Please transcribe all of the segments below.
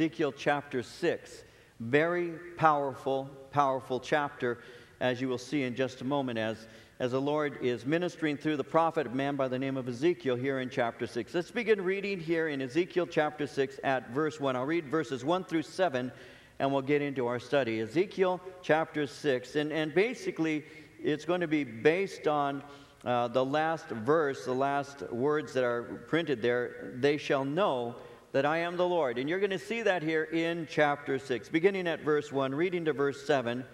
Ezekiel chapter 6. Very powerful, powerful chapter, as you will see in just a moment, as the Lord is ministering through the prophet of man by the name of Ezekiel here in chapter 6. Let's begin reading here in Ezekiel chapter 6 at verse 1. I'll read verses 1 through 7, and we'll get into our study. Ezekiel chapter 6, and basically it's going to be based on the last verse, the last words that are printed there. They shall know that I am the Lord. And you're going to see that here in chapter 6, beginning at verse 1, reading to verse 7.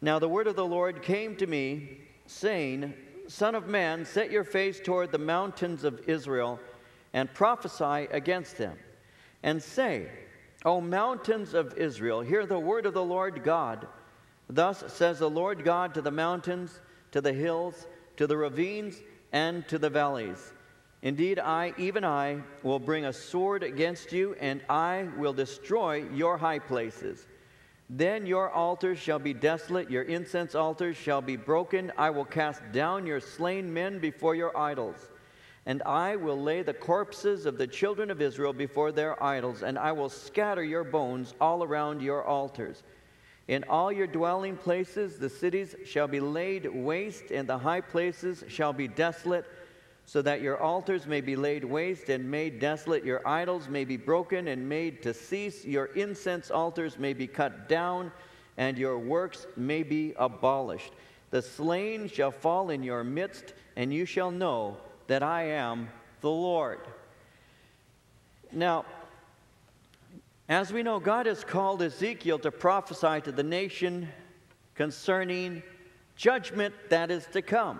Now the word of the Lord came to me, saying, Son of man, set your face toward the mountains of Israel, and prophesy against them, and say, O mountains of Israel, hear the word of the Lord God. Thus says the Lord God to the mountains, to the hills, to the ravines, and to the valleys. Indeed, I, even I, will bring a sword against you, and I will destroy your high places. Then your altars shall be desolate, your incense altars shall be broken. I will cast down your slain men before your idols, and I will lay the corpses of the children of Israel before their idols, and I will scatter your bones all around your altars. In all your dwelling places the cities shall be laid waste, and the high places shall be desolate, so that your altars may be laid waste and made desolate, your idols may be broken and made to cease, your incense altars may be cut down, and your works may be abolished. The slain shall fall in your midst, and you shall know that I am the Lord. Now, as we know, God has called Ezekiel to prophesy to the nation concerning judgment that is to come.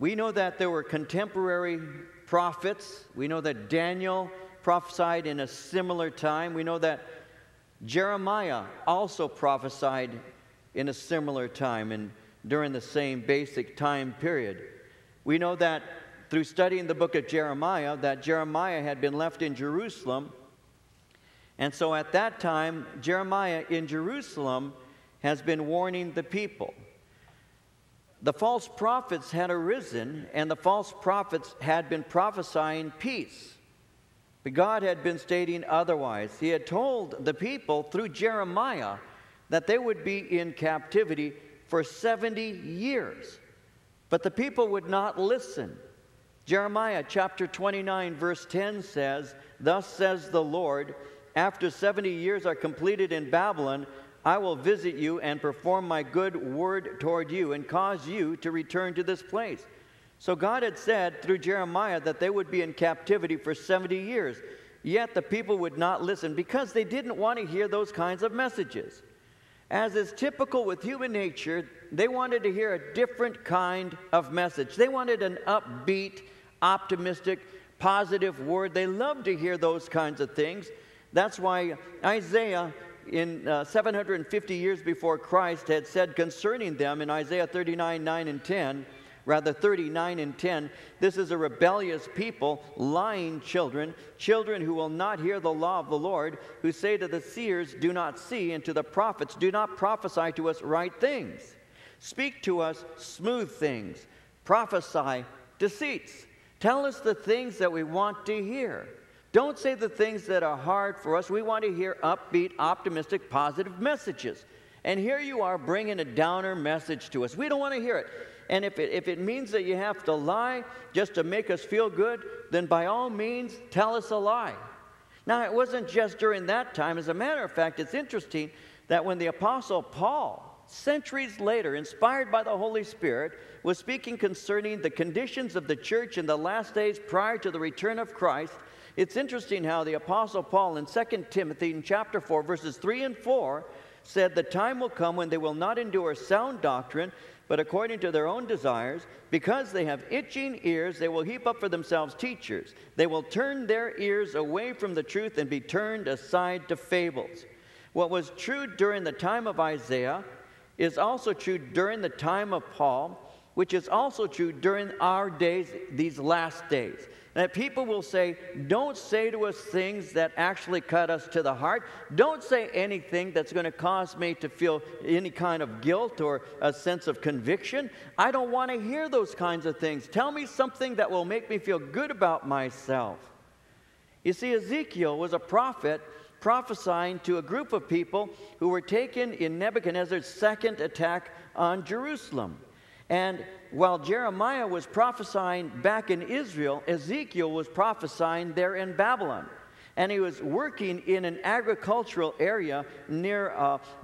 We know that there were contemporary prophets. We know that Daniel prophesied in a similar time. We know that Jeremiah also prophesied in a similar time and during the same basic time period. We know that through studying the book of Jeremiah, that Jeremiah had been left in Jerusalem. And so at that time, Jeremiah in Jerusalem has been warning the people. The false prophets had arisen, and the false prophets had been prophesying peace. But God had been stating otherwise. He had told the people through Jeremiah that they would be in captivity for 70 years. But the people would not listen. Jeremiah chapter 29 verse 10 says, Thus says the Lord, after 70 years are completed in Babylon, I will visit you and perform my good word toward you and cause you to return to this place. So God had said through Jeremiah that they would be in captivity for 70 years. Yet the people would not listen because they didn't want to hear those kinds of messages. As is typical with human nature, they wanted to hear a different kind of message. They wanted an upbeat, optimistic, positive word. They loved to hear those kinds of things. That's why Isaiah in 750 years before Christ had said concerning them in Isaiah 39:9 and 10, this is a rebellious people, lying children, children who will not hear the law of the Lord, who say to the seers, do not see, and to the prophets, do not prophesy to us right things. Speak to us smooth things, prophesy deceits. Tell us the things that we want to hear. Don't say the things that are hard for us. We want to hear upbeat, optimistic, positive messages. And here you are bringing a downer message to us. We don't want to hear it. And if it means that you have to lie just to make us feel good, then by all means, tell us a lie. Now, it wasn't just during that time. As a matter of fact, it's interesting that when the Apostle Paul, centuries later, inspired by the Holy Spirit, was speaking concerning the conditions of the church in the last days prior to the return of Christ, it's interesting how the Apostle Paul in 2 Timothy in chapter 4, verses 3 and 4, said, The time will come when they will not endure sound doctrine, but according to their own desires, because they have itching ears, they will heap up for themselves teachers. They will turn their ears away from the truth and be turned aside to fables. What was true during the time of Isaiah is also true during the time of Paul, which is also true during our days, these last days. That people will say, don't say to us things that actually cut us to the heart. Don't say anything that's going to cause me to feel any kind of guilt or a sense of conviction. I don't want to hear those kinds of things. Tell me something that will make me feel good about myself. You see, Ezekiel was a prophet prophesying to a group of people who were taken in Nebuchadnezzar's second attack on Jerusalem. And while Jeremiah was prophesying back in Israel, Ezekiel was prophesying there in Babylon. And he was working in an agricultural area near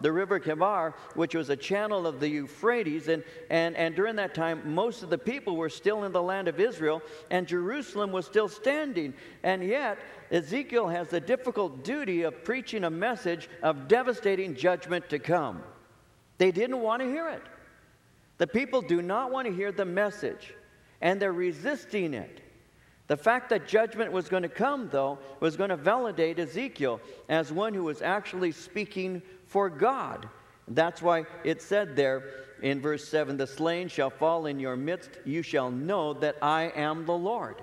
the river Chebar, which was a channel of the Euphrates. And during that time, most of the people were still in the land of Israel, and Jerusalem was still standing. And yet, Ezekiel has the difficult duty of preaching a message of devastating judgment to come. They didn't want to hear it. The people do not want to hear the message, and they're resisting it. The fact that judgment was going to come, though, was going to validate Ezekiel as one who was actually speaking for God. That's why it said there in verse 7, "The slain shall fall in your midst. You shall know that I am the Lord."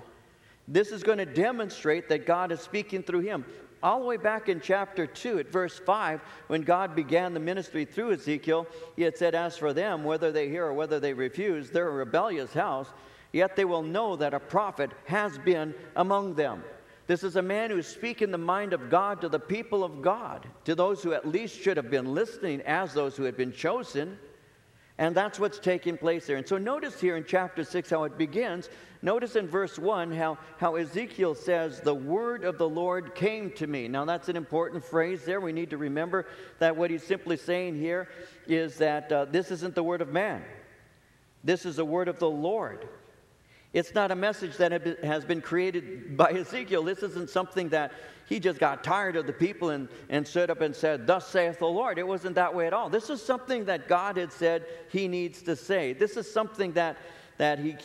This is going to demonstrate that God is speaking through him. All the way back in chapter 2 at verse 5, when God began the ministry through Ezekiel, he had said, "As for them, whether they hear or whether they refuse, they're a rebellious house. Yet they will know that a prophet has been among them." This is a man who is speaking the mind of God to the people of God, to those who at least should have been listening as those who had been chosen. And that's what's taking place there. And so notice here in chapter 6 how it begins. Notice in verse 1 how Ezekiel says, "The word of the Lord came to me." Now that's an important phrase there. We need to remember that what he's simply saying here is that this isn't the word of man. This is the word of the Lord. It's not a message that has been created by Ezekiel. This isn't something that he just got tired of the people and stood up and said, "Thus saith the Lord." It wasn't that way at all. This is something that God had said he needs to say. This is something that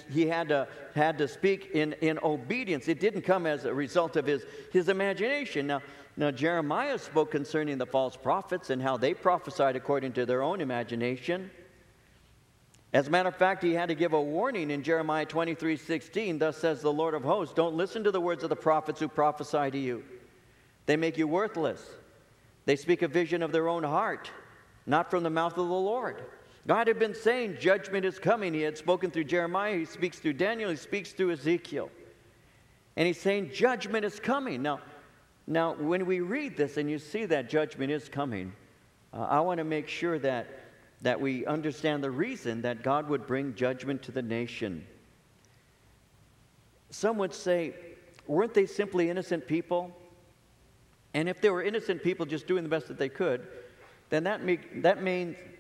he had to speak in obedience. It didn't come as a result of his imagination. Now Jeremiah spoke concerning the false prophets and how they prophesied according to their own imagination. As a matter of fact, he had to give a warning in Jeremiah 23:16, "Thus says the Lord of hosts, don't listen to the words of the prophets who prophesy to you. They make you worthless. They speak a vision of their own heart, not from the mouth of the Lord." God had been saying judgment is coming. He had spoken through Jeremiah. He speaks through Daniel. He speaks through Ezekiel. And he's saying judgment is coming. Now when we read this and you see that judgment is coming, I want to make sure that we understand the reason that God would bring judgment to the nation. Some would say, weren't they simply innocent people? And if they were innocent people just doing the best that they could, then that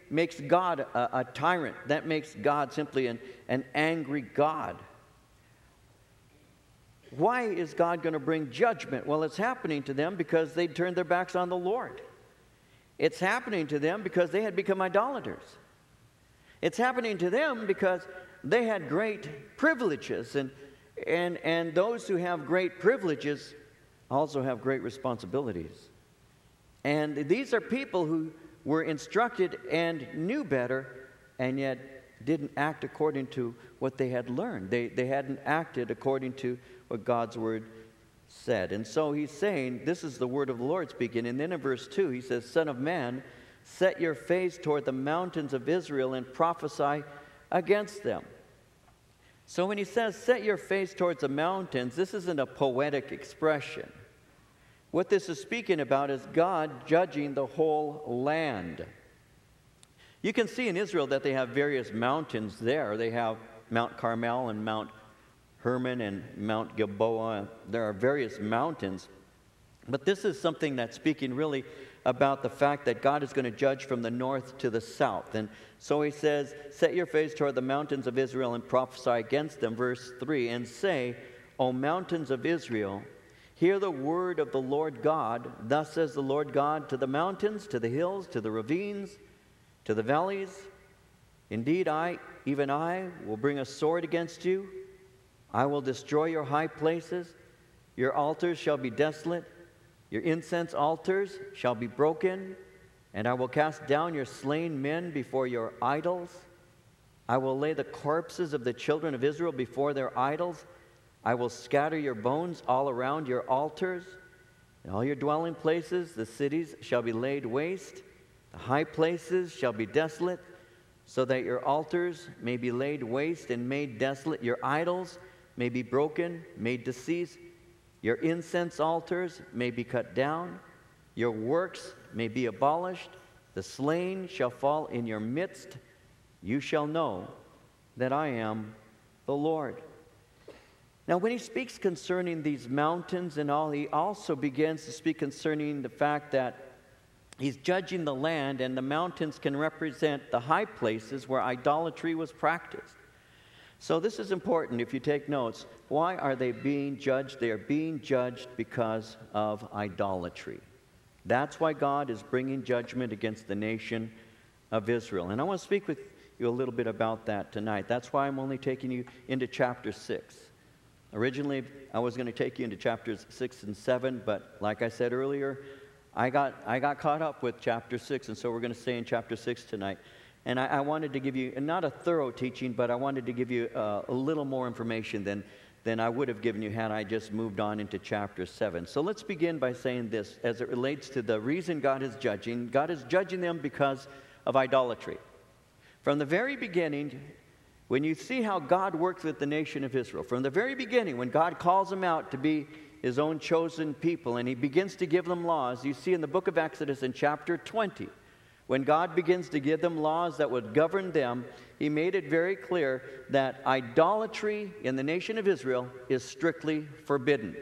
makes God a tyrant. That makes God simply an angry God. Why is God going to bring judgment? Well, it's happening to them because they turned their backs on the Lord. It's happening to them because they had become idolaters. It's happening to them because they had great privileges. And those who have great privileges also have great responsibilities. And these are people who were instructed and knew better, and yet didn't act according to what they had learned. They hadn't acted according to what God's word said. And so he's saying, this is the word of the Lord speaking. And then in verse 2, he says, "Son of man, set your face toward the mountains of Israel and prophesy against them." So when he says, set your face towards the mountains, this isn't a poetic expression. What this is speaking about is God judging the whole land. You can see in Israel that they have various mountains there. They have Mount Carmel and Mount Hermon and Mount Gilboa. There are various mountains. But this is something that's speaking really about the fact that God is going to judge from the north to the south. And so he says, set your face toward the mountains of Israel and prophesy against them. Verse 3, "And say, O mountains of Israel, hear the word of the Lord God. Thus says the Lord God to the mountains, to the hills, to the ravines, to the valleys. Indeed, I, even I, will bring a sword against you. I will destroy your high places. Your altars shall be desolate. Your incense altars shall be broken. And I will cast down your slain men before your idols. I will lay the corpses of the children of Israel before their idols. I will scatter your bones all around your altars. In all your dwelling places, the cities shall be laid waste. The high places shall be desolate, so that your altars may be laid waste and made desolate. Your idols may be broken, made deceased, Your incense altars may be cut down. Your works may be abolished. The slain shall fall in your midst. You shall know that I am the Lord." Now, when he speaks concerning these mountains and all, he also begins to speak concerning the fact that he's judging the land, and the mountains can represent the high places where idolatry was practiced. So this is important if you take notes. Why are they being judged? They are being judged because of idolatry. That's why God is bringing judgment against the nation of Israel. And I want to speak with you a little bit about that tonight. That's why I'm only taking you into chapter 6. Originally, I was going to take you into chapters 6 and 7, but like I said earlier, I got caught up with chapter 6, and so we're going to stay in chapter 6 tonight. And I wanted to give you, not a thorough teaching, but I wanted to give you a little more information than I would have given you had I just moved on into chapter 7. So let's begin by saying this as it relates to the reason God is judging. God is judging them because of idolatry. From the very beginning, when you see how God works with the nation of Israel, from the very beginning, when God calls them out to be his own chosen people and he begins to give them laws, you see in the book of Exodus in chapter 20, when God begins to give them laws that would govern them, he made it very clear that idolatry in the nation of Israel is strictly forbidden.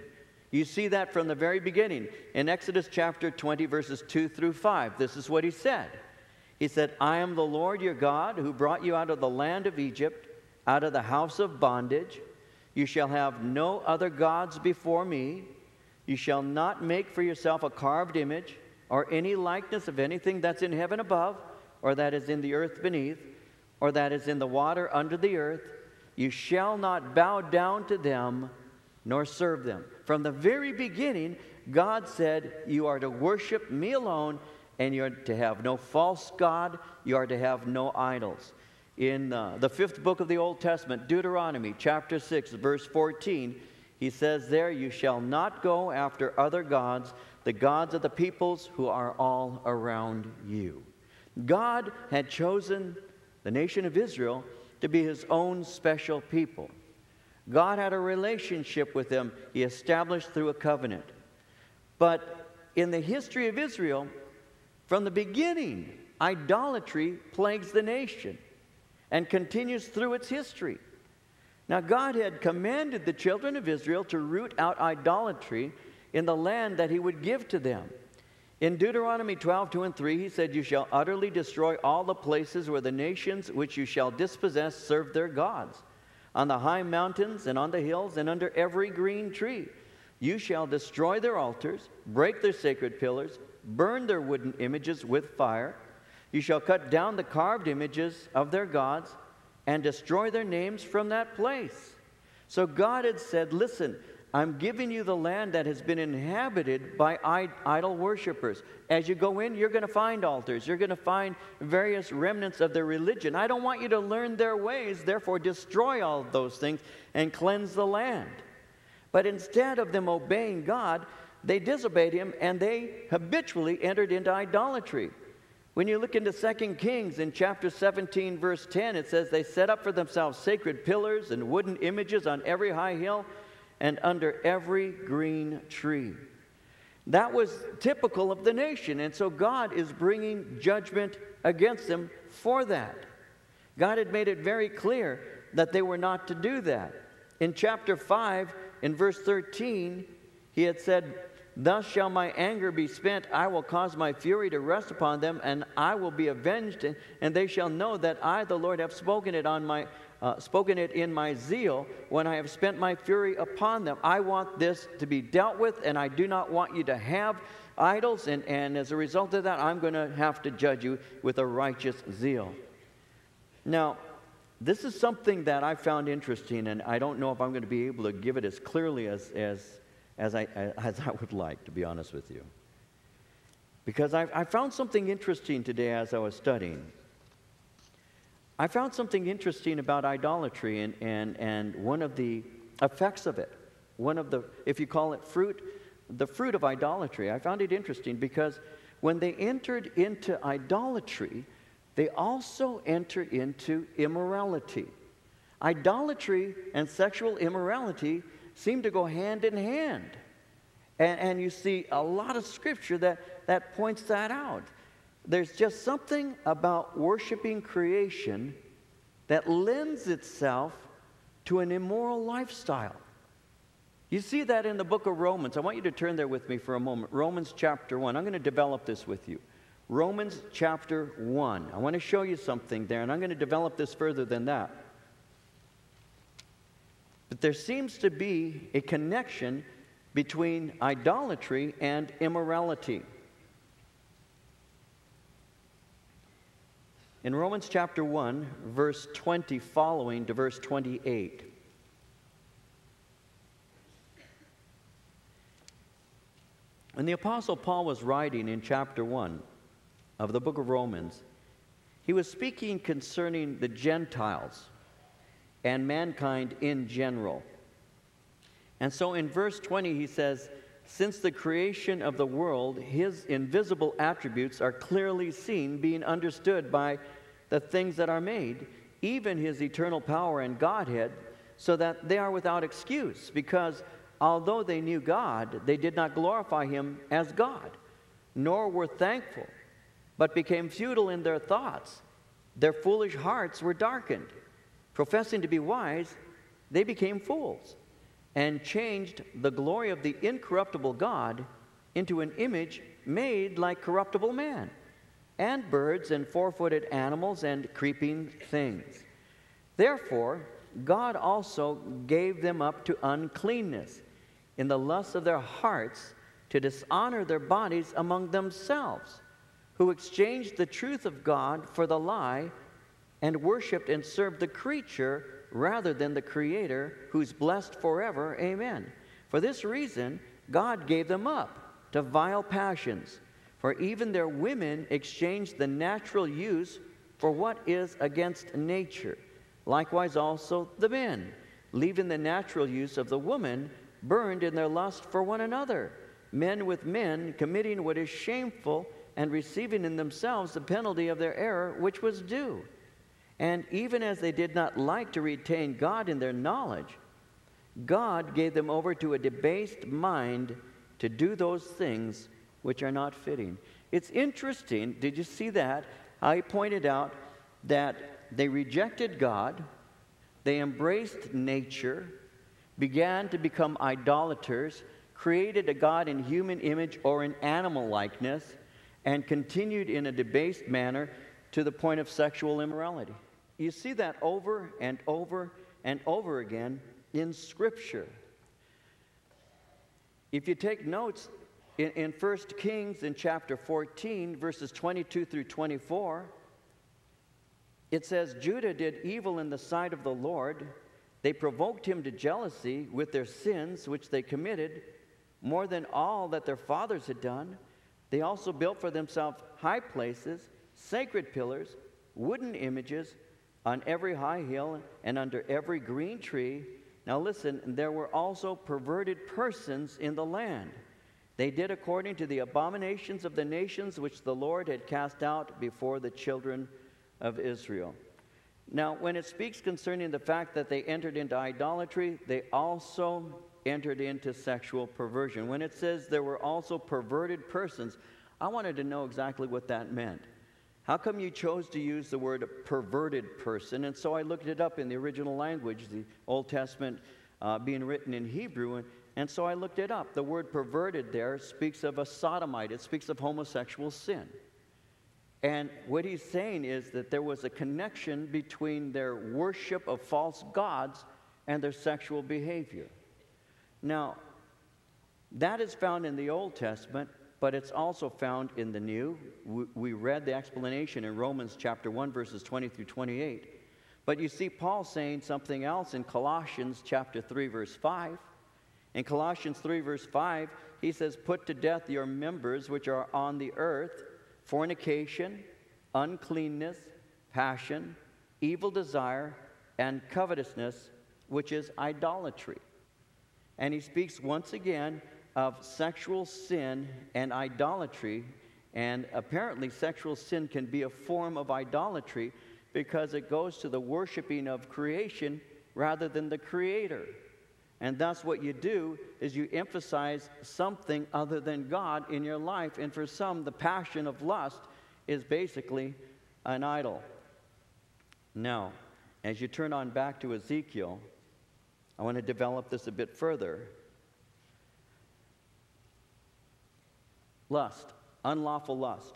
You see that from the very beginning. In Exodus chapter 20, verses 2 through 5, this is what he said. He said, "I am the Lord your God who brought you out of the land of Egypt, out of the house of bondage. You shall have no other gods before me. You shall not make for yourself a carved image, or any likeness of anything that's in heaven above, or that is in the earth beneath, or that is in the water under the earth. You shall not bow down to them, nor serve them." From the very beginning, God said, you are to worship me alone, and you are to have no false god, you are to have no idols. In the fifth book of the Old Testament, Deuteronomy chapter 6, verse 14, he says there, "You shall not go after other gods, the gods of the peoples who are all around you." God had chosen the nation of Israel to be his own special people. God had a relationship with them he established through a covenant. But in the history of Israel, from the beginning, idolatry plagues the nation and continues through its history. Now, God had commanded the children of Israel to root out idolatry in the land that he would give to them. In Deuteronomy 12, 2 and 3, he said, "You shall utterly destroy all the places where the nations which you shall dispossess serve their gods, on the high mountains and on the hills and under every green tree. You shall destroy their altars, break their sacred pillars, burn their wooden images with fire. You shall cut down the carved images of their gods, and destroy their names from that place." So God had said, listen, I'm giving you the land that has been inhabited by idol worshipers. As you go in, you're going to find altars. You're going to find various remnants of their religion. I don't want you to learn their ways, therefore destroy all of those things and cleanse the land. But instead of them obeying God, they disobeyed him and they habitually entered into idolatry. When you look into 2 Kings in chapter 17, verse 10, it says, "They set up for themselves sacred pillars and wooden images on every high hill and under every green tree." That was typical of the nation, and so God is bringing judgment against them for that. God had made it very clear that they were not to do that. In chapter 5, in verse 13, he had said, "Thus shall my anger be spent. I will cause my fury to rest upon them, and I will be avenged, and they shall know that I, the Lord, have spoken it in my zeal when I have spent my fury upon them." I want this to be dealt with, and I do not want you to have idols, and as a result of that, I'm going to have to judge you with a righteous zeal. Now, this is something that I found interesting, and I don't know if I'm going to be able to give it as clearly as I would like, to be honest with you. Because I found something interesting today as I was studying. I found something interesting about idolatry and one of the effects of it. One of the, if you call it fruit, the fruit of idolatry. I found it interesting because when they entered into idolatry, they also enter into immorality. Idolatry and sexual immorality seem to go hand in hand. And you see a lot of Scripture that points that out. There's just something about worshiping creation that lends itself to an immoral lifestyle. You see that in the book of Romans. I want you to turn there with me for a moment. Romans chapter 1. I'm going to develop this with you. Romans chapter 1. I want to show you something there, and I'm going to develop this further than that. But there seems to be a connection between idolatry and immorality. In Romans chapter 1, verse 20 following to verse 28. When the Apostle Paul was writing in chapter 1 of the book of Romans, he was speaking concerning the Gentiles and mankind in general. And so in verse 20 he says, "Since the creation of the world, his invisible attributes are clearly seen, being understood by the things that are made, even his eternal power and Godhead, so that they are without excuse, because although they knew God, they did not glorify him as God, nor were thankful, but became futile in their thoughts. Their foolish hearts were darkened. Professing to be wise, they became fools, and changed the glory of the incorruptible God into an image made like corruptible man, and birds, and four-footed animals, and creeping things. Therefore, God also gave them up to uncleanness, in the lusts of their hearts, to dishonor their bodies among themselves, who exchanged the truth of God for the lie, and worshipped and served the creature rather than the Creator, who's blessed forever. Amen. For this reason, God gave them up to vile passions, for even their women exchanged the natural use for what is against nature. Likewise also the men, leaving the natural use of the woman, burned in their lust for one another, men with men, committing what is shameful, and receiving in themselves the penalty of their error which was due. And even as they did not like to retain God in their knowledge, God gave them over to a debased mind to do those things which are not fitting." It's interesting, did you see that? I pointed out that they rejected God, they embraced nature, began to become idolaters, created a God in human image or in animal likeness, and continued in a debased manner to the point of sexual immorality. You see that over and over and over again in Scripture. If you take notes, in 1 Kings in chapter 14, verses 22 through 24, it says, "Judah did evil in the sight of the Lord. They provoked him to jealousy with their sins which they committed, more than all that their fathers had done. They also built for themselves high places, sacred pillars, wooden images on every high hill and under every green tree. Now listen, there were also perverted persons in the land. They did according to the abominations of the nations which the Lord had cast out before the children of Israel." Now, when it speaks concerning the fact that they entered into idolatry, they also entered into sexual perversion. When it says there were also perverted persons, I wanted to know exactly what that meant. How come you chose to use the word perverted person? And so I looked it up in the original language, the Old Testament being written in Hebrew, and so I looked it up. The word perverted there speaks of a sodomite. It speaks of homosexual sin. And what he's saying is that there was a connection between their worship of false gods and their sexual behavior. Now, that is found in the Old Testament, but it's also found in the New. We read the explanation in Romans chapter 1, verses 20 through 28. But you see Paul saying something else in Colossians chapter 3, verse 5. In Colossians 3, verse 5, he says, "Put to death your members which are on the earth, fornication, uncleanness, passion, evil desire, and covetousness, which is idolatry." And he speaks once again of sexual sin and idolatry, and apparently sexual sin can be a form of idolatry because it goes to the worshiping of creation rather than the Creator. And that's what you do, is you emphasize something other than God in your life. And for some, the passion of lust is basically an idol. Now, as you turn on back to Ezekiel, I want to develop this a bit further. Lust, unlawful lust,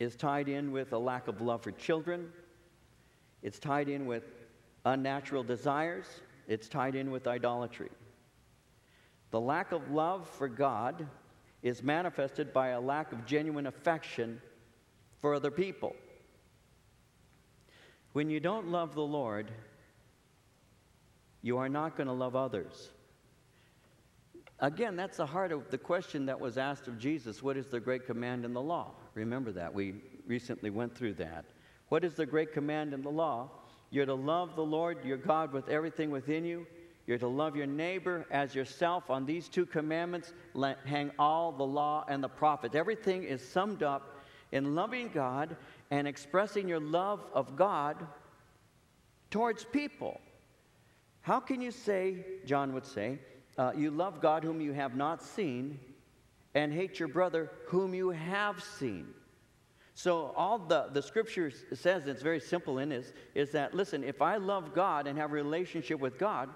is tied in with a lack of love for children. It's tied in with unnatural desires. It's tied in with idolatry. The lack of love for God is manifested by a lack of genuine affection for other people. When you don't love the Lord, you are not going to love others. Again, that's the heart of the question that was asked of Jesus. What is the great command in the law? Remember that. We recently went through that. What is the great command in the law? You're to love the Lord your God with everything within you. You're to love your neighbor as yourself. On these two commandments hang all the law and the prophets. Everything is summed up in loving God and expressing your love of God towards people. How can you say, John would say, you love God whom you have not seen and hate your brother whom you have seen? So all the scripture says, and it's very simple in this, is that, listen, if I love God and have a relationship with God,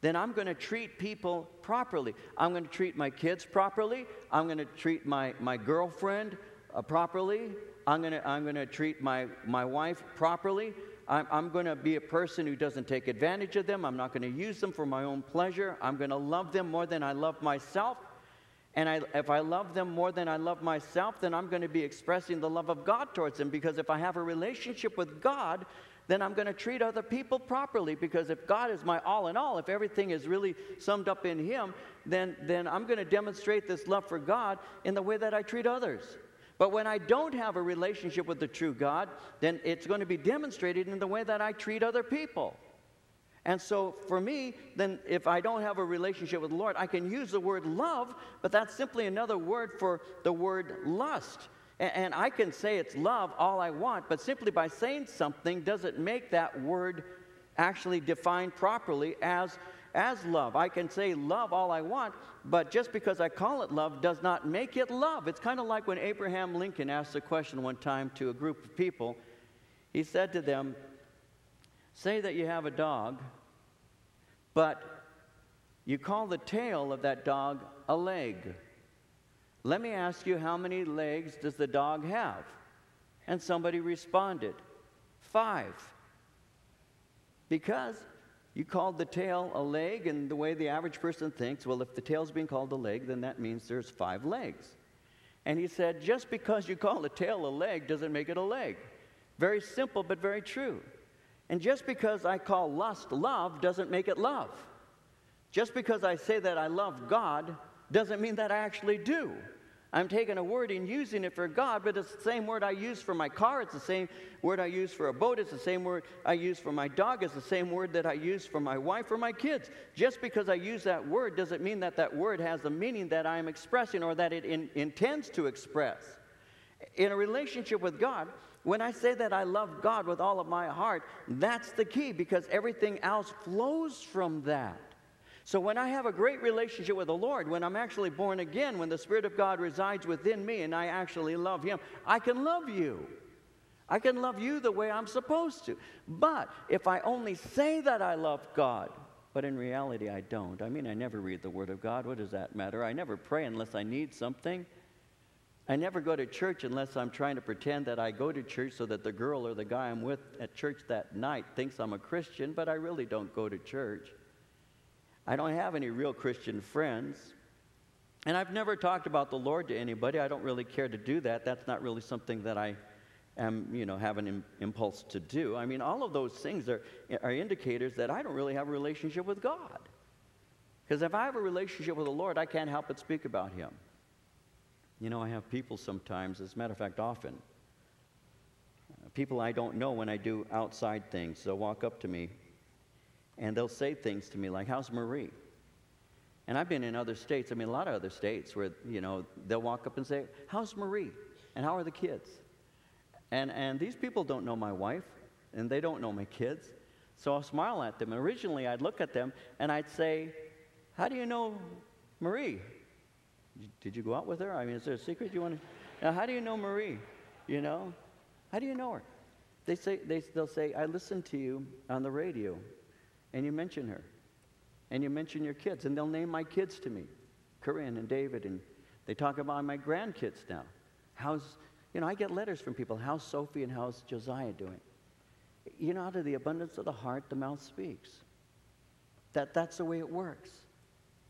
then I'm going to treat people properly. I'm going to treat my kids properly. I'm going to treat my girlfriend properly. I'm going to treat my wife properly. I'm going to be a person who doesn't take advantage of them. I'm not going to use them for my own pleasure. I'm going to love them more than I love myself. And if I love them more than I love myself, then I'm going to be expressing the love of God towards them. Because if I have a relationship with God, then I'm going to treat other people properly. Because if God is my all in all, if everything is really summed up in Him, then I'm going to demonstrate this love for God in the way that I treat others. But when I don't have a relationship with the true God, then it's going to be demonstrated in the way that I treat other people. And so for me, then if I don't have a relationship with the Lord, I can use the word love, but that's simply another word for the word lust. And I can say it's love all I want, but simply by saying something doesn't make that word actually defined properly as love. I can say love all I want, but just because I call it love does not make it love. It's kind of like when Abraham Lincoln asked a question one time to a group of people. He said to them, say that you have a dog, but you call the tail of that dog a leg. Let me ask you, how many legs does the dog have? And somebody responded, 5. Because you called the tail a leg, and the way the average person thinks, well, if the tail's being called a leg, then that means there's 5 legs. And he said, just because you call a tail a leg doesn't make it a leg. Very simple, but very true. And just because I call lust love doesn't make it love. Just because I say that I love God doesn't mean that I actually do. I'm taking a word and using it for God, but it's the same word I use for my car. It's the same word I use for a boat. It's the same word I use for my dog. It's the same word that I use for my wife or my kids. Just because I use that word doesn't mean that that word has the meaning that I'm expressing or that it intends to express. In a relationship with God, when I say that I love God with all of my heart, that's the key, because everything else flows from that. So when I have a great relationship with the Lord, when I'm actually born again, when the Spirit of God resides within me and I actually love Him, I can love you. I can love you the way I'm supposed to. But if I only say that I love God, but in reality I don't. I mean, I never read the Word of God. What does that matter? I never pray unless I need something. I never go to church unless I'm trying to pretend that I go to church so that the girl or the guy I'm with at church that night thinks I'm a Christian, but I really don't go to church. I don't have any real Christian friends. And I've never talked about the Lord to anybody. I don't really care to do that. That's not really something that I am, have an impulse to do. I mean, all of those things are indicators that I don't really have a relationship with God. Because if I have a relationship with the Lord, I can't help but speak about Him. I have people sometimes, as a matter of fact, often, people I don't know when I do outside things. They'll walk up to me. And they'll say things to me like, how's Marie? And I've been in other states, a lot of other states where, they'll walk up and say, how's Marie? And how are the kids? And these people don't know my wife, and they don't know my kids. So I'll smile at them. And originally, I'd look at them, and I'd say, how do you know Marie? Did you go out with her? I mean, is there a secret you want to? Now, how do you know Marie? You know? How do you know her? They'll say, I listened to you on the radio, and you mention her, and you mention your kids, and they'll name my kids to me, Corinne and David, and they talk about my grandkids now. How's, you know, I get letters from people, how's Sophie and how's Josiah doing? You know, out of the abundance of the heart, the mouth speaks. That's the way it works.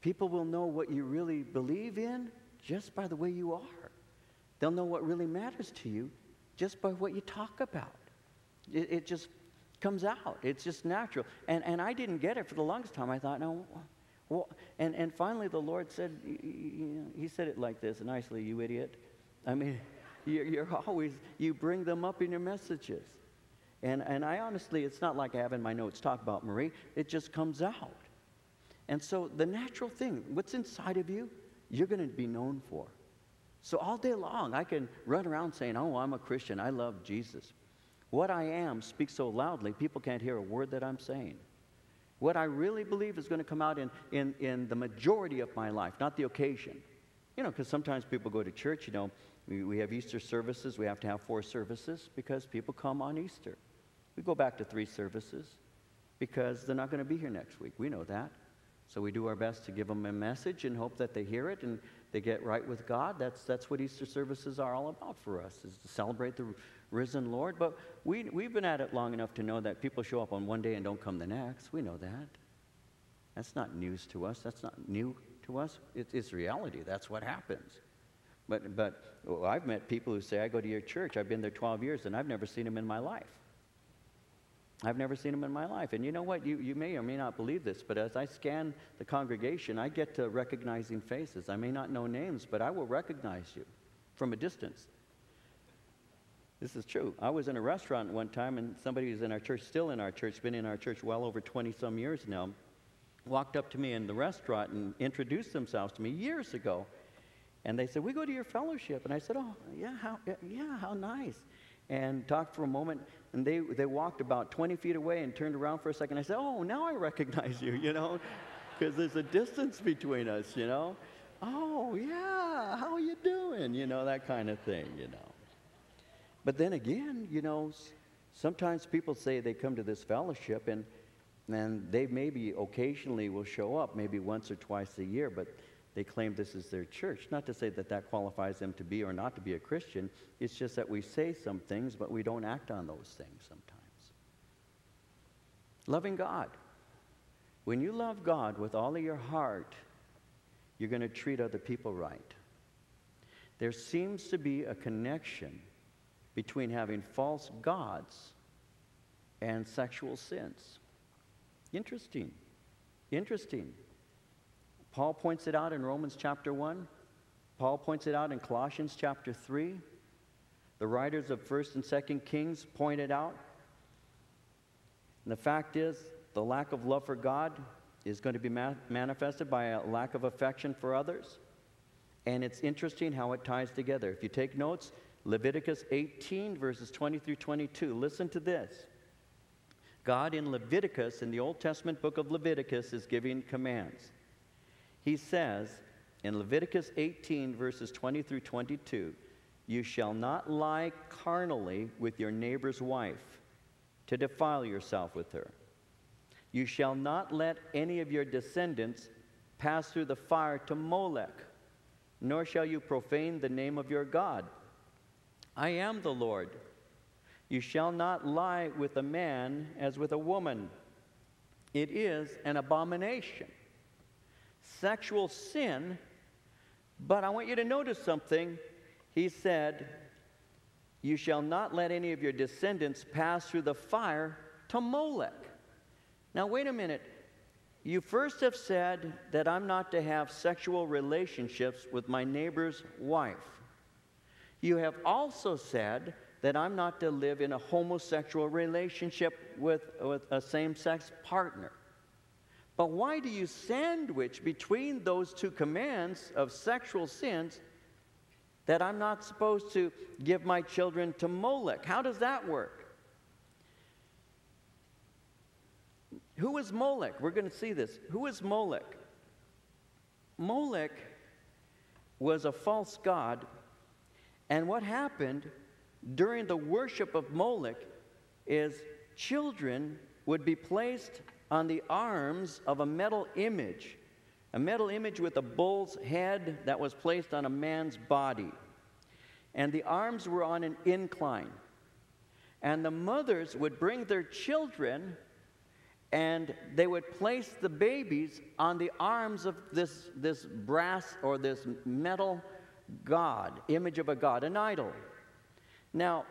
People will know what you really believe in just by the way you are. They'll know what really matters to you just by what you talk about. It just comes out. It's just natural. And I didn't get it for the longest time. I thought, no. Well, and finally the Lord said, he said it like this, nicely, you idiot. I mean, you bring them up in your messages. And I honestly, it's not like I have in my notes talk about Marie. It just comes out. And so the natural thing, what's inside of you, you're going to be known for. So all day long, I can run around saying, oh, I'm a Christian. I love Jesus. What I am speaks so loudly, people can't hear a word that I'm saying. What I really believe is going to come out in the majority of my life, not the occasion. You know, because sometimes people go to church, you know, we have Easter services. We have to have 4 services because people come on Easter. We go back to 3 services because they're not going to be here next week. We know that. So we do our best to give them a message and hope that they hear it and they get right with God. That's what Easter services are all about for us, is to celebrate the risen Lord. But we've been at it long enough to know that people show up on one day and don't come the next. We know that. That's not news to us. That's not new to us. It's reality. That's what happens. But I've met people who say, I go to your church. I've been there 12 years, and I've never seen him in my life. I've never seen him in my life. And you know what? You may or may not believe this, but as I scan the congregation, I get to recognizing faces. I may not know names, but I will recognize you from a distance. This is true. I was in a restaurant one time, and somebody who's in our church, still in our church, been in our church well over 20-some years now, walked up to me in the restaurant and introduced themselves to me years ago. And they said, we go to your fellowship. And I said, oh, yeah, how nice. And talked for a moment, and they walked about 20 feet away and turned around for a second. I said, oh, now I recognize you, you know, because there's a distance between us, you know. Oh, yeah, how are you doing? You know, that kind of thing, you know. But then again, you know, sometimes people say they come to this fellowship, and they maybe occasionally will show up, maybe once or twice a year, but they claim this is their church. Not to say that qualifies them to be or not to be a Christian. It's just that we say some things, but we don't act on those things sometimes. Loving God. When you love God with all of your heart, you're going to treat other people right. There seems to be a connection between having false gods and sexual sins. Interesting. Interesting. Paul points it out in Romans chapter 1. Paul points it out in Colossians chapter 3. The writers of 1st and 2nd Kings point it out. And the fact is, the lack of love for God is going to be manifested by a lack of affection for others. And it's interesting how it ties together. If you take notes, Leviticus 18, verses 20 through 22. Listen to this. God in Leviticus, in the Old Testament book of Leviticus, is giving commands. He says in Leviticus 18, verses 20 through 22, you shall not lie carnally with your neighbor's wife to defile yourself with her. You shall not let any of your descendants pass through the fire to Molech, nor shall you profane the name of your God. I am the Lord. You shall not lie with a man as with a woman. It is an abomination. Sexual sin, but I want you to notice something. He said, you shall not let any of your descendants pass through the fire to Molech. Now, wait a minute. You first have said that I'm not to have sexual relationships with my neighbor's wife. You have also said that I'm not to live in a homosexual relationship with a same-sex partner. But why do you sandwich between those two commands of sexual sins that I'm not supposed to give my children to Molech? How does that work? Who is Molech? We're going to see this. Who is Molech? Molech was a false god, and what happened during the worship of Molech is children would be placed on the arms of a metal image with a bull's head that was placed on a man's body. And the arms were on an incline. And the mothers would bring their children, and they would place the babies on the arms of this brass or this metal god, image of a god, an idol. Now,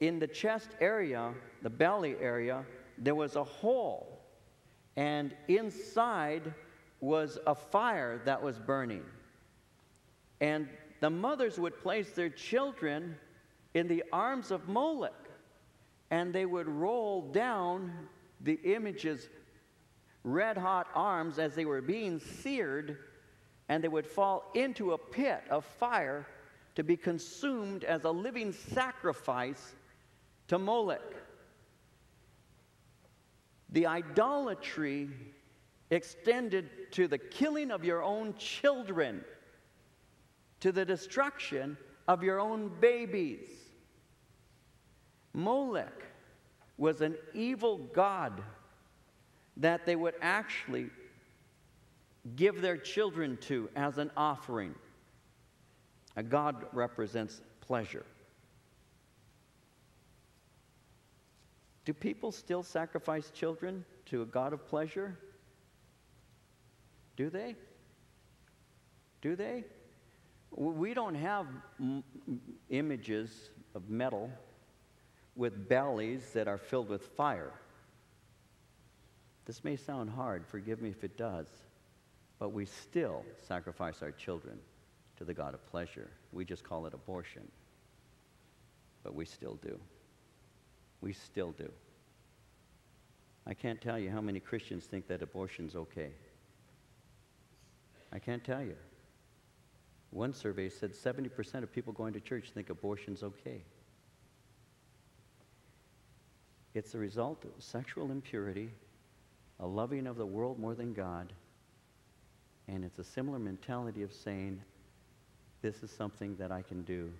in the chest area, the belly area, there was a hole, and inside was a fire that was burning. And the mothers would place their children in the arms of Molech, and they would roll down the image's red-hot arms as they were being seared, and they would fall into a pit of fire to be consumed as a living sacrifice to Molech. The idolatry extended to the killing of your own children, to the destruction of your own babies. Molech was an evil god that they would actually give their children to as an offering. A god represents pleasure. Do people still sacrifice children to a god of pleasure? Do they? Do they? We don't have images of metal with bellies that are filled with fire. This may sound hard, forgive me if it does, but we still sacrifice our children to the god of pleasure. We just call it abortion, but we still do. We still do. I can't tell you how many Christians think that abortion's okay. I can't tell you. One survey said 70% of people going to church think abortion's okay. It's the result of sexual impurity, a loving of the world more than God, and it's a similar mentality of saying, this is something that I can do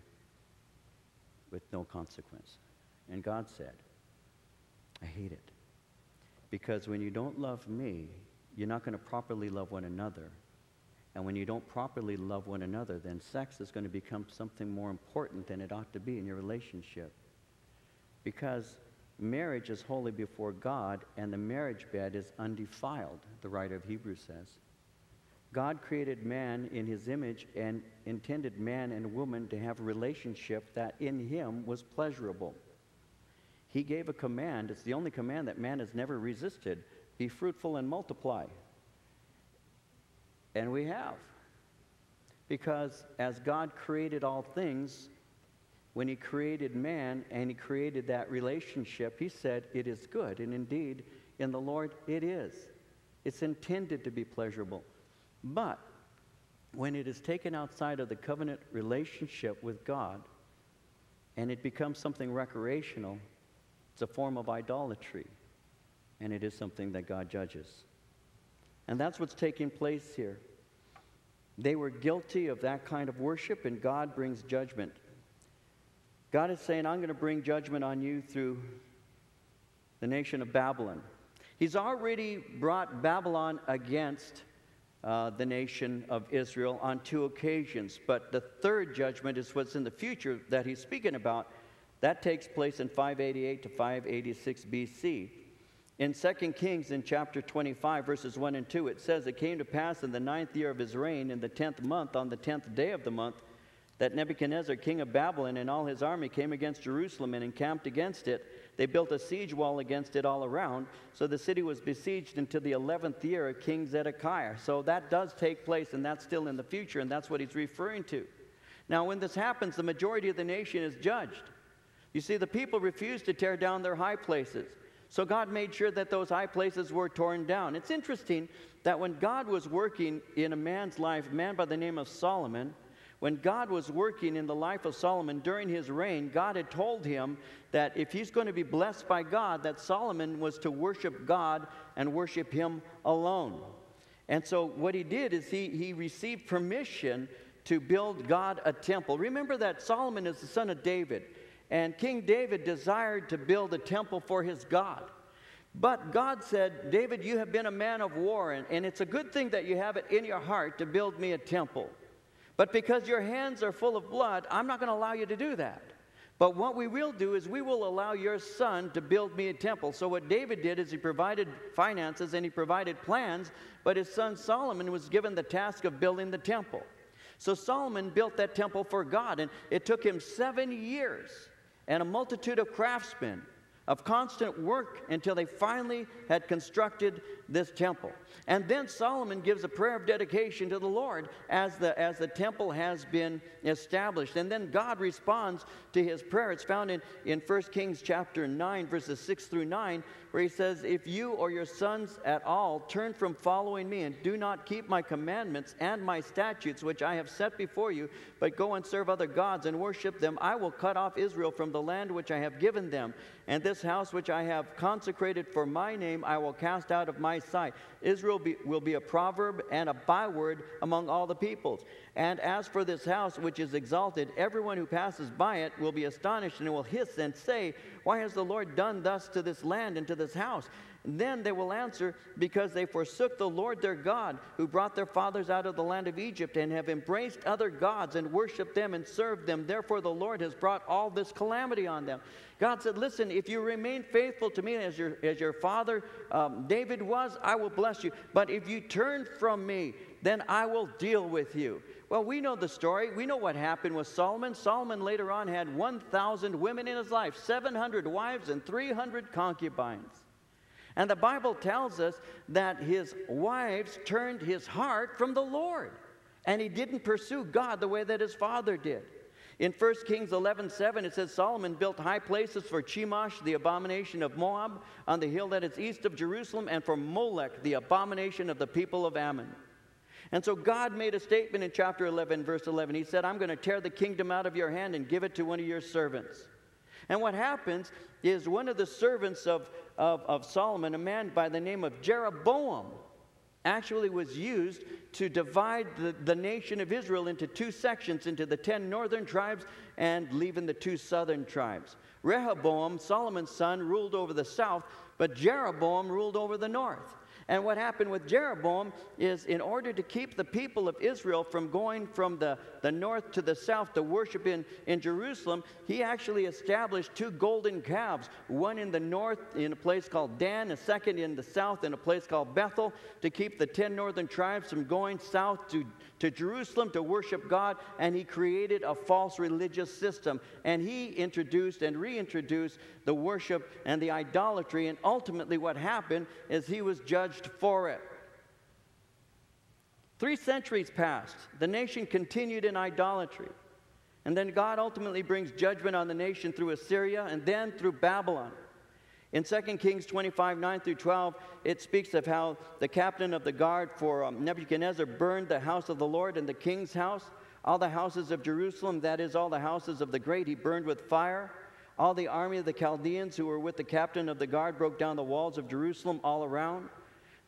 with no consequence. And God said, I hate it. Because when you don't love me, you're not going to properly love one another. And when you don't properly love one another, then sex is going to become something more important than it ought to be in your relationship. Because marriage is holy before God, and the marriage bed is undefiled, the writer of Hebrews says. God created man in his image and intended man and woman to have a relationship that in him was pleasurable. He gave a command. It's the only command that man has never resisted. Be fruitful and multiply. And we have. Because as God created all things, when he created man and he created that relationship, he said, it is good. And indeed, in the Lord, it is. It's intended to be pleasurable. But when it is taken outside of the covenant relationship with God and it becomes something recreational, it's a form of idolatry, and it is something that God judges. And that's what's taking place here. They were guilty of that kind of worship, and God brings judgment. God is saying, I'm going to bring judgment on you through the nation of Babylon. He's already brought Babylon against the nation of Israel on 2 occasions, but the third judgment is what's in the future that he's speaking about. That takes place in 588 to 586 BC. In 2 Kings, in chapter 25, verses 1 and 2, it says, it came to pass in the 9th year of his reign, in the 10th month, on the 10th day of the month, that Nebuchadnezzar, king of Babylon, and all his army came against Jerusalem and encamped against it. They built a siege wall against it all around. So the city was besieged until the 11th year of King Zedekiah. So that does take place, and that's still in the future, and that's what he's referring to. Now, when this happens, the majority of the nation is judged. You see, the people refused to tear down their high places. So God made sure that those high places were torn down. It's interesting that when God was working in a man's life, a man by the name of Solomon, When God was working in the life of Solomon during his reign, God had told him that if he's going to be blessed by God, that Solomon was to worship God and worship him alone. And so what he did is he received permission to build God a temple. Remember that Solomon is the son of David, and King David desired to build a temple for his God. But God said, David, you have been a man of war, and it's a good thing that you have it in your heart to build me a temple. But because your hands are full of blood, I'm not going to allow you to do that. But what we will do is we will allow your son to build me a temple. So what David did is he provided finances and he provided plans, but his son Solomon was given the task of building the temple. So Solomon built that temple for God, and it took him 7 years and a multitude of craftsmen, of constant work, until they finally had constructed this temple. And then Solomon gives a prayer of dedication to the Lord as the temple has been established. And then God responds to his prayer. It's found in 1 Kings chapter 9, verses 6 through 9, where he says, "If you or your sons at all turn from following me and do not keep my commandments and my statutes, which I have set before you, but go and serve other gods and worship them, I will cut off Israel from the land which I have given them. And this house which I have consecrated for my name I will cast out of my sight. Israel will be a proverb and a byword among all the peoples. And as for this house which is exalted, everyone who passes by it will be astonished and will hiss and say, why has the Lord done thus to this land and to this house? And then they will answer, because they forsook the Lord their God, who brought their fathers out of the land of Egypt, and have embraced other gods and worshiped them and served them. Therefore the Lord has brought all this calamity on them." God said, listen, if you remain faithful to me as your father David was, I will bless you. But if you turn from me, then I will deal with you. Well, we know the story. We know what happened with Solomon. Solomon later on had 1,000 women in his life, 700 wives and 300 concubines. And the Bible tells us that his wives turned his heart from the Lord, and he didn't pursue God the way that his father did. In 1 Kings 11:7, it says, Solomon built high places for Chemosh, the abomination of Moab, on the hill that is east of Jerusalem, and for Molech, the abomination of the people of Ammon. And so God made a statement in chapter 11, verse 11. He said, I'm going to tear the kingdom out of your hand and give it to one of your servants. And what happens is one of the servants of Solomon, a man by the name of Jeroboam, actually was used to divide the nation of Israel into two sections, into the 10 northern tribes and leaving the 2 southern tribes. Rehoboam, Solomon's son, ruled over the south, but Jeroboam ruled over the north. And what happened with Jeroboam is, in order to keep the people of Israel from going from the north to the south to worship in Jerusalem, he actually established 2 golden calves, one in the north in a place called Dan, a second in the south in a place called Bethel, to keep the 10 northern tribes from going south to Jerusalem to worship God. And he created a false religious system, and he introduced and reintroduced the worship and the idolatry, and ultimately what happened is he was judged for it. 3 centuries passed. The nation continued in idolatry. And then God ultimately brings judgment on the nation through Assyria and then through Babylon. In 2 Kings 25, 9 through 12, it speaks of how the captain of the guard for Nebuchadnezzar burned the house of the Lord and the king's house. All the houses of Jerusalem, that is, all the houses of the great, he burned with fire. All the army of the Chaldeans who were with the captain of the guard broke down the walls of Jerusalem all around.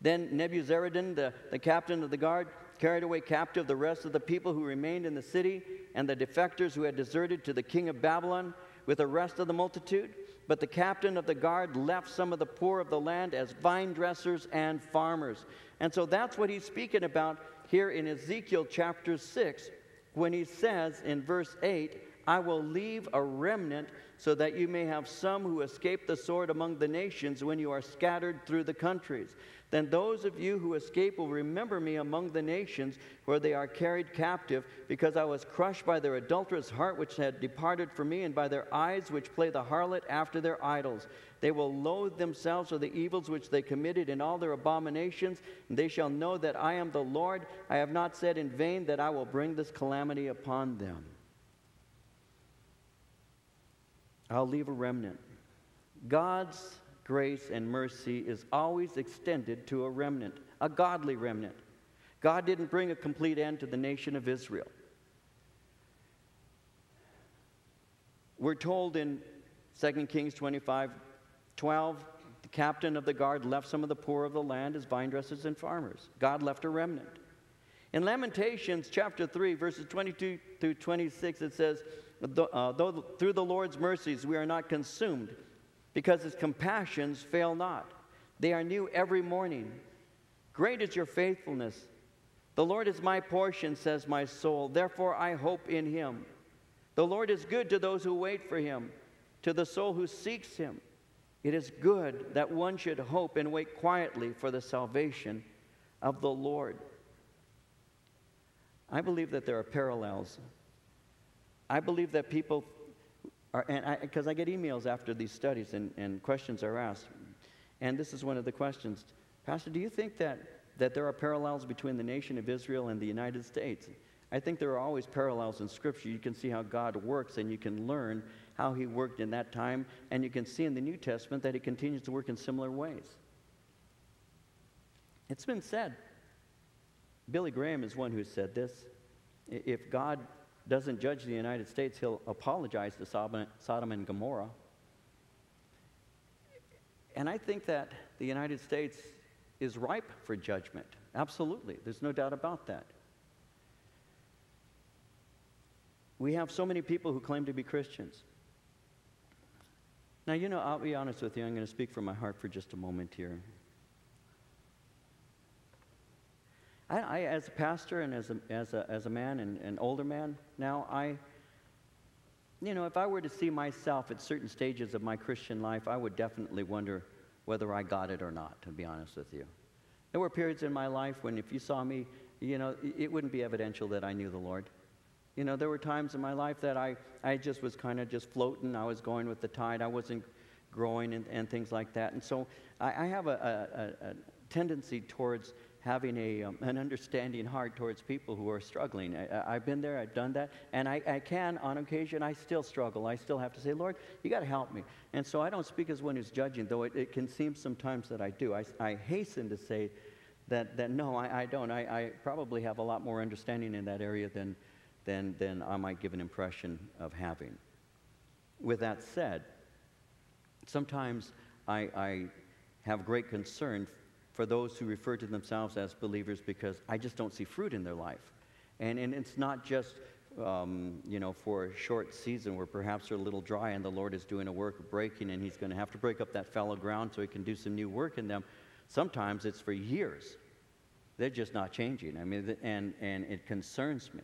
Then Nebuzaradan, the captain of the guard, carried away captive the rest of the people who remained in the city and the defectors who had deserted to the king of Babylon with the rest of the multitude. But the captain of the guard left some of the poor of the land as vine dressers and farmers. And so that's what he's speaking about here in Ezekiel chapter 6, when he says in verse 8, I will leave a remnant so that you may have some who escape the sword among the nations when you are scattered through the countries. Then those of you who escape will remember me among the nations where they are carried captive, because I was crushed by their adulterous heart which had departed from me, and by their eyes which play the harlot after their idols. They will loathe themselves for the evils which they committed in all their abominations, and they shall know that I am the Lord. I have not said in vain that I will bring this calamity upon them. I'll leave a remnant. God's grace and mercy is always extended to a remnant, a godly remnant. God didn't bring a complete end to the nation of Israel. We're told in 2 Kings 25:12, the captain of the guard left some of the poor of the land as vine dressers and farmers. God left a remnant. In Lamentations chapter 3, verses 22 through 26, it says, though through the Lord's mercies we are not consumed, because his compassions fail not. They are new every morning. Great is your faithfulness. The Lord is my portion, says my soul. Therefore I hope in him. The Lord is good to those who wait for him, to the soul who seeks him. It is good that one should hope and wait quietly for the salvation of the Lord. I believe that there are parallels. I believe that people are, because I get emails after these studies and questions are asked, and this is one of the questions. Pastor, do you think that there are parallels between the nation of Israel and the United States? I think there are always parallels in Scripture. You can see how God works, and you can learn how he worked in that time, and you can see in the New Testament that he continues to work in similar ways. It's been said, Billy Graham is one who said this, if God doesn't judge the United States, he'll apologize to Sodom and Gomorrah. And I think that the United States is ripe for judgment. Absolutely. There's no doubt about that. We have so many people who claim to be Christians. Now, you know, I'll be honest with you. I'm going to speak from my heart for just a moment here. I as a pastor and as a man and an older man now, you know, if I were to see myself at certain stages of my Christian life, I would definitely wonder whether I got it or not, to be honest with you. There were periods in my life when if you saw me, you know, it wouldn't be evidential that I knew the Lord. You know, there were times in my life that I just was kind of just floating. I was going with the tide. I wasn't growing and things like that. And so I have a tendency towards having an understanding heart towards people who are struggling. I've been there, I've done that, and I can, on occasion, I still struggle. I still have to say, Lord, you got to help me. And so I don't speak as one who's judging, though it can seem sometimes that I do. I hasten to say that no, I don't. I probably have a lot more understanding in that area than I might give an impression of having. With that said, sometimes I have great concern for those who refer to themselves as believers, because I just don't see fruit in their life. And it's not just, you know, for a short season where perhaps they're a little dry and the Lord is doing a work of breaking, and he's going to have to break up that fallow ground so he can do some new work in them. Sometimes it's for years. They're just not changing. I mean, and it concerns me.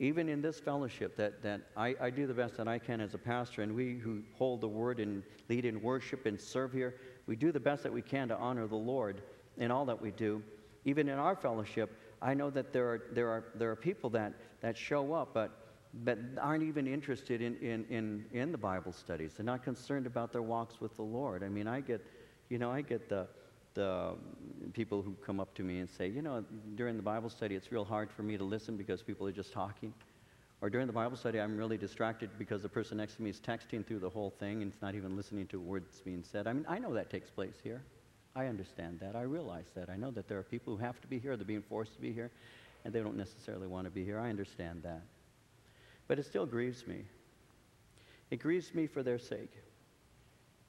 Even in this fellowship, that I do the best that I can as a pastor, and we who hold the word and lead in worship and serve here, we do the best that we can to honor the Lord in all that we do. Even in our fellowship, I know that there are people that show up but aren't even interested in the Bible studies. They're not concerned about their walks with the Lord. I mean, I get the people who come up to me and say, you know, during the Bible study, it's real hard for me to listen because people are just talking. Or during the Bible study, I'm really distracted because the person next to me is texting through the whole thing and it's not even listening to a word that's being said. I mean, I know that takes place here. I understand that. I realize that. I know that there are people who have to be here. They're being forced to be here, and they don't necessarily want to be here. I understand that. But it still grieves me. It grieves me for their sake.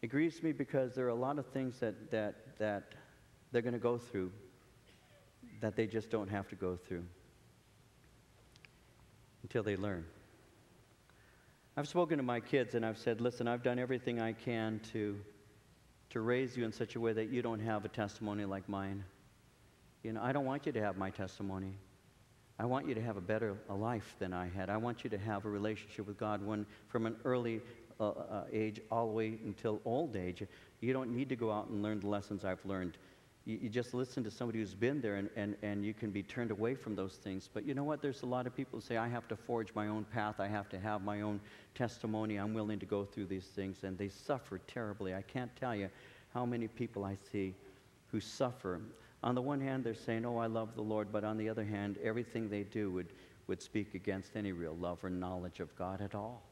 It grieves me because there are a lot of things that they're going to go through that they just don't have to go through until they learn. I've spoken to my kids and I've said, listen, I've done everything I can to raise you in such a way that you don't have a testimony like mine. You know, I don't want you to have my testimony. I want you to have a better life than I had. I want you to have a relationship with God from an early age all the way until old age. You don't need to go out and learn the lessons I've learned. You just listen to somebody who's been there, and you can be turned away from those things. But you know what? There's a lot of people who say, I have to forge my own path. I have to have my own testimony. I'm willing to go through these things. And they suffer terribly. I can't tell you how many people I see who suffer. On the one hand, they're saying, oh, I love the Lord. But on the other hand, everything they do would speak against any real love or knowledge of God at all.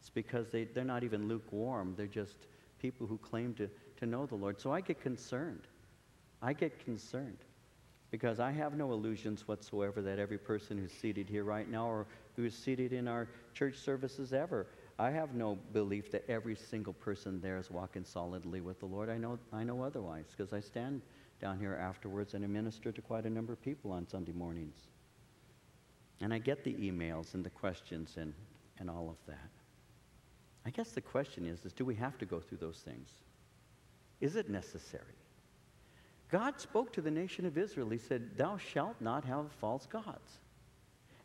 It's because they're not even lukewarm. They're just people who claim to know the Lord. So I get concerned. I get concerned because I have no illusions whatsoever that every person who's seated here right now or who is seated in our church services ever I have no belief that every single person there is walking solidly with the Lord. I know otherwise, because I stand down here afterwards and I minister to quite a number of people on Sunday mornings. And I get the emails and the questions and all of that. I guess the question is do we have to go through those things? Is it necessary? God spoke to the nation of Israel. He said, thou shalt not have false gods.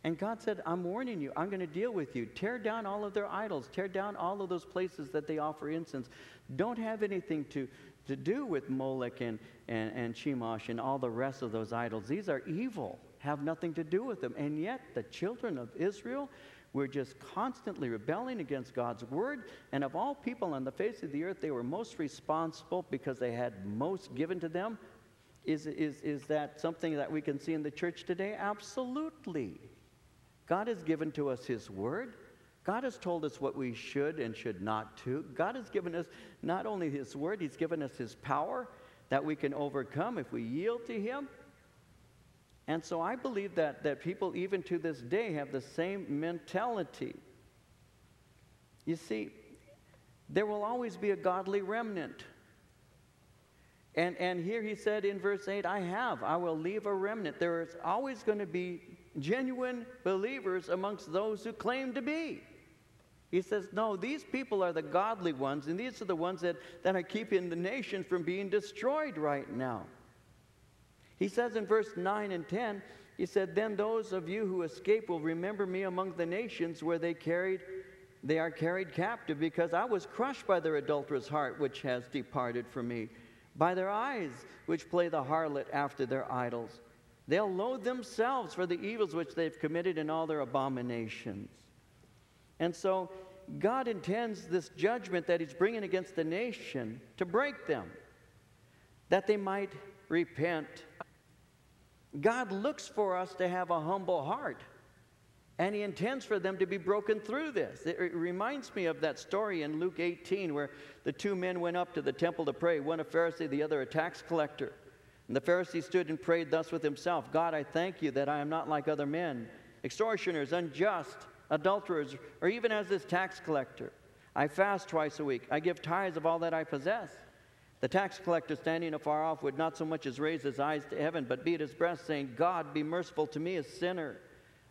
And God said, I'm warning you. I'm going to deal with you. Tear down all of their idols. Tear down all of those places that they offer incense. Don't have anything to do with Molech and Chemosh and all the rest of those idols. These are evil. Have nothing to do with them. And yet the children of Israel were just constantly rebelling against God's word. And of all people on the face of the earth, they were most responsible because they had most given to them. Is that something that we can see in the church today? Absolutely. God has given to us his word. God has told us what we should and should not do. God has given us not only his word, he's given us his power that we can overcome if we yield to him. And so I believe that people even to this day have the same mentality. You see, there will always be a godly remnant. And here he said in verse 8, I will leave a remnant. There is always going to be genuine believers amongst those who claim to be. He says, no, these people are the godly ones, and these are the ones that are keeping the nation from being destroyed right now. He says in verse 9 and 10, he said, then those of you who escape will remember me among the nations where they are carried captive, because I was crushed by their adulterous heart, which has departed from me, by their eyes, which play the harlot after their idols. They'll loathe themselves for the evils which they've committed in all their abominations. And so God intends this judgment that he's bringing against the nation to break them, that they might repent. God looks for us to have a humble heart, and he intends for them to be broken through this. It reminds me of that story in Luke 18 where the two men went up to the temple to pray, one a Pharisee, the other a tax collector. And the Pharisee stood and prayed thus with himself, God, I thank you that I am not like other men, extortioners, unjust, adulterers, or even as this tax collector. I fast twice a week. I give tithes of all that I possess. The tax collector, standing afar off, would not so much as raise his eyes to heaven, but beat his breast, saying, God, be merciful to me, a sinner.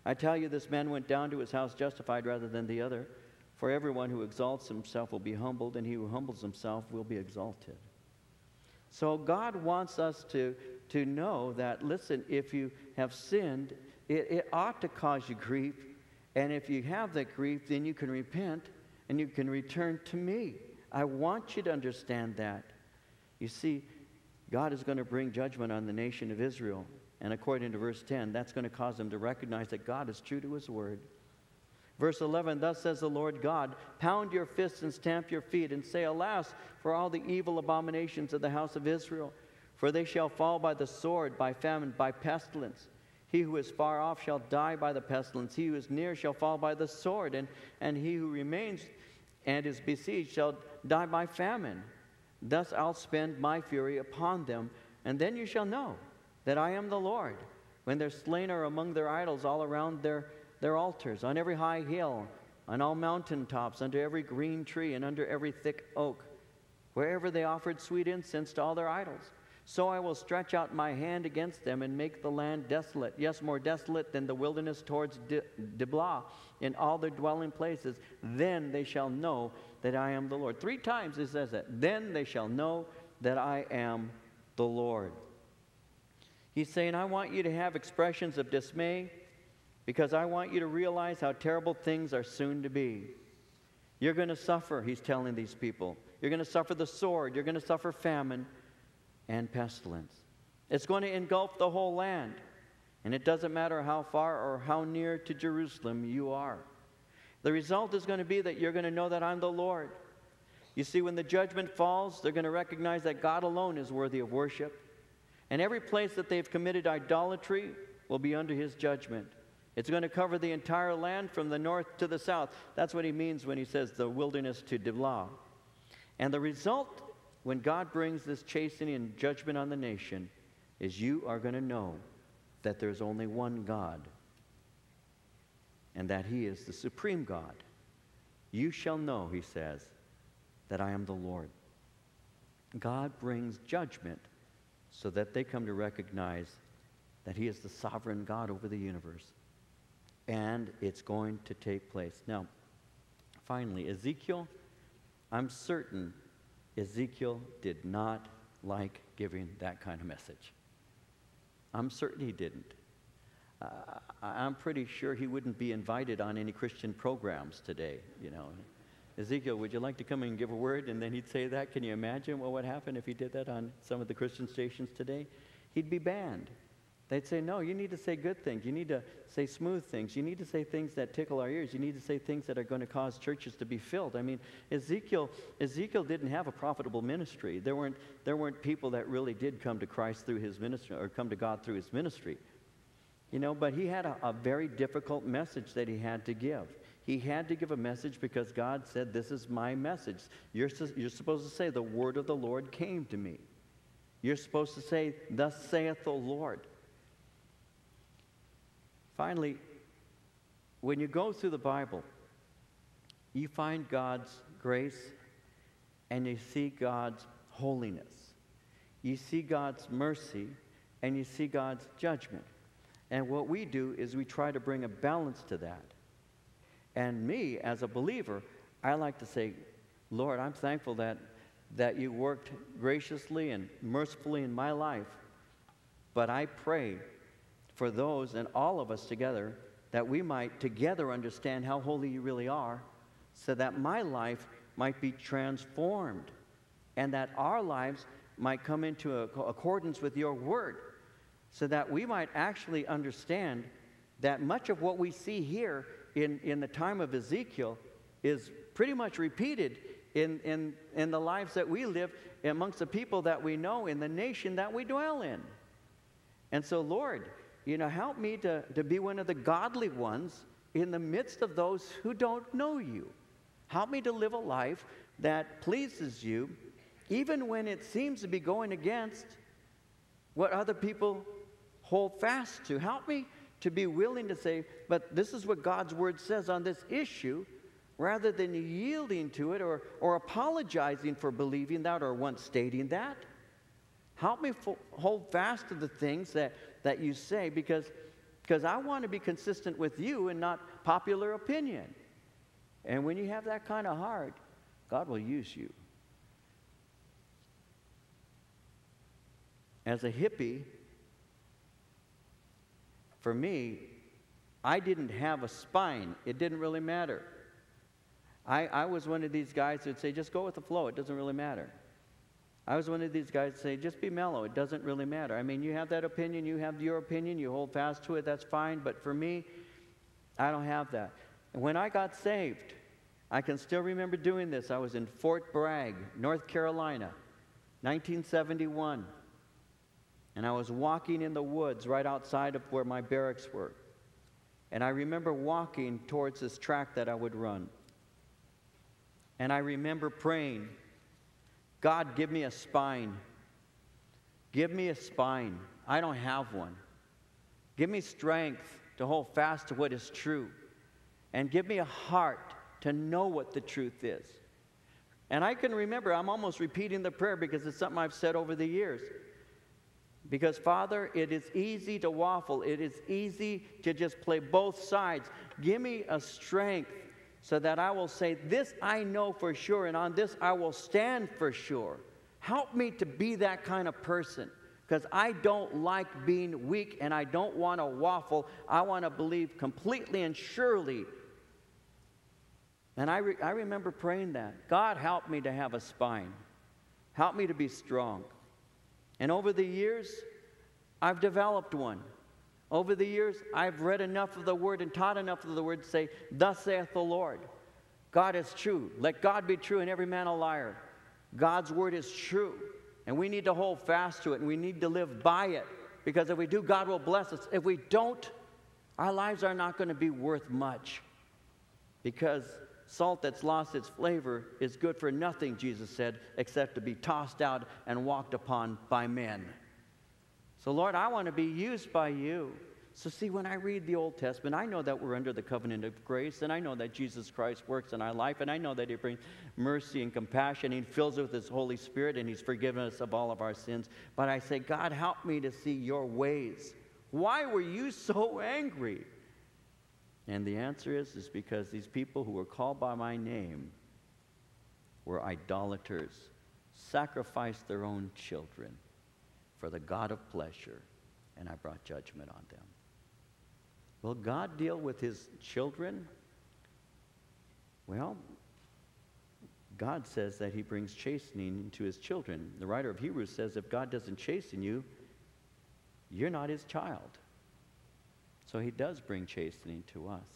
I tell you, this man went down to his house justified rather than the other. For everyone who exalts himself will be humbled, and he who humbles himself will be exalted. So God wants us to know that, listen, if you have sinned, it ought to cause you grief. And if you have that grief, then you can repent and you can return to me. I want you to understand that. You see, God is going to bring judgment on the nation of Israel. And according to verse 10, that's going to cause them to recognize that God is true to his word. Verse 11, thus says the Lord God, pound your fists and stamp your feet and say, alas, for all the evil abominations of the house of Israel, for they shall fall by the sword, by famine, by pestilence. He who is far off shall die by the pestilence. He who is near shall fall by the sword, and he who remains and is besieged shall die by famine. Thus I'll spend my fury upon them, and then you shall know that I am the Lord, when their slain are among their idols, all around their altars, on every high hill, on all mountaintops, under every green tree, and under every thick oak, wherever they offered sweet incense to all their idols. So I will stretch out my hand against them and make the land desolate, yes, more desolate than the wilderness towards Diblah, in all their dwelling places. Then they shall know that I am the Lord. Three times it says that. Then they shall know that I am the Lord. He's saying, I want you to have expressions of dismay, because I want you to realize how terrible things are soon to be. You're going to suffer, he's telling these people. You're going to suffer the sword. You're going to suffer famine and pestilence. It's going to engulf the whole land, and it doesn't matter how far or how near to Jerusalem you are. The result is going to be that you're going to know that I'm the Lord. You see, when the judgment falls, they're going to recognize that God alone is worthy of worship, and every place that they've committed idolatry will be under his judgment. It's going to cover the entire land from the north to the south. That's what he means when he says the wilderness to Diblah. And the result, when God brings this chastening and judgment on the nation, is you are going to know that there's only one God, and that he is the supreme God. You shall know, he says, that I am the Lord. God brings judgment so that they come to recognize that he is the sovereign God over the universe. And it's going to take place. Now, finally, Ezekiel, I'm certain Ezekiel did not like giving that kind of message. I'm certain he didn't. I'm pretty sure he wouldn't be invited on any Christian programs today, you know. Ezekiel, would you like to come and give a word? And then he'd say that. Can you imagine what would happen if he did that on some of the Christian stations today? He'd be banned. They'd say, no, you need to say good things. You need to say smooth things. You need to say things that tickle our ears. You need to say things that are going to cause churches to be filled. I mean, Ezekiel didn't have a profitable ministry. There weren't people that really did come to Christ through his ministry or come to God through his ministry. You know, but he had a very difficult message that he had to give. He had to give a message because God said, this is my message. You're supposed to say, the word of the Lord came to me. You're supposed to say, thus saith the Lord. Finally, when you go through the Bible, you find God's grace and you see God's holiness. You see God's mercy and you see God's judgment. And what we do is we try to bring a balance to that. And me, as a believer, I like to say, Lord, I'm thankful that you worked graciously and mercifully in my life, but I pray for those and all of us together, that we might together understand how holy you really are, so that my life might be transformed and that our lives might come into accordance with your word, so that we might actually understand that much of what we see here in the time of Ezekiel is pretty much repeated in the lives that we live amongst the people that we know in the nation that we dwell in. And so, Lord, you know, help me to be one of the godly ones in the midst of those who don't know you. Help me to live a life that pleases you, even when it seems to be going against what other people hold fast to. Help me to be willing to say, but this is what God's word says on this issue, rather than yielding to it or apologizing for believing that or once stating that. Help me hold fast to the things that you say, because I want to be consistent with you and not popular opinion. And when you have that kind of heart, God will use you. As a hippie, for me, I didn't have a spine. It didn't really matter. I was one of these guys who'd say, just go with the flow. It doesn't really matter. I was one of these guys that say, just be mellow. It doesn't really matter. I mean, you have that opinion. You have your opinion. You hold fast to it. That's fine. But for me, I don't have that. And when I got saved, I can still remember doing this. I was in Fort Bragg, North Carolina, 1971. And I was walking in the woods right outside of where my barracks were. And I remember walking towards this track that I would run. And I remember praying, God, give me a spine. Give me a spine. I don't have one. Give me strength to hold fast to what is true. And give me a heart to know what the truth is. And I can remember, I'm almost repeating the prayer because it's something I've said over the years. Because, Father, it is easy to waffle. It is easy to just play both sides. Give me a strength, so that I will say, this I know for sure, and on this I will stand for sure. Help me to be that kind of person, because I don't like being weak, and I don't want to waffle. I want to believe completely and surely. And I remember praying that. God, help me to have a spine. Help me to be strong. And over the years, I've developed one. Over the years, I've read enough of the Word and taught enough of the Word to say, thus saith the Lord, God is true. Let God be true and every man a liar. God's Word is true, and we need to hold fast to it, and we need to live by it, because if we do, God will bless us. If we don't, our lives are not going to be worth much, because salt that's lost its flavor is good for nothing, Jesus said, except to be tossed out and walked upon by men. So, Lord, I want to be used by you. So see, when I read the Old Testament, I know that we're under the covenant of grace, and I know that Jesus Christ works in our life, and I know that He brings mercy and compassion. He fills us with His Holy Spirit, and He's forgiven us of all of our sins. But I say, God, help me to see your ways. Why were you so angry? And the answer is because these people who were called by my name were idolaters, sacrificed their own children for the god of pleasure, and I brought judgment on them. Will God deal with His children? Well, God says that He brings chastening to His children. The writer of Hebrews says if God doesn't chasten you, you're not His child. So He does bring chastening to us.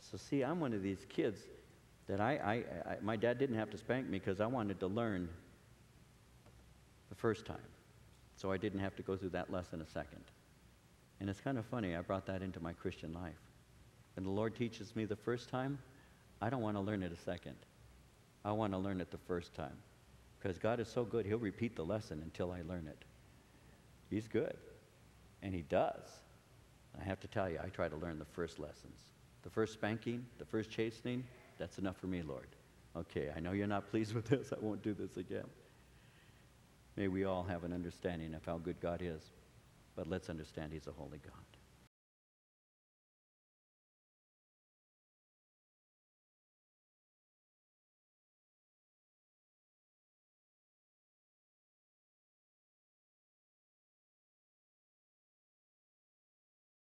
So see, I'm one of these kids that my dad didn't have to spank me because I wanted to learn the first time. So I didn't have to go through that lesson a second. And it's kind of funny, I brought that into my Christian life. When the Lord teaches me the first time, I don't want to learn it a second. I want to learn it the first time. Because God is so good, He'll repeat the lesson until I learn it. He's good. And He does. I have to tell you, I try to learn the first lessons. The first spanking, the first chastening, that's enough for me, Lord. Okay, I know you're not pleased with this. I won't do this again. May we all have an understanding of how good God is. But let's understand He's a holy God.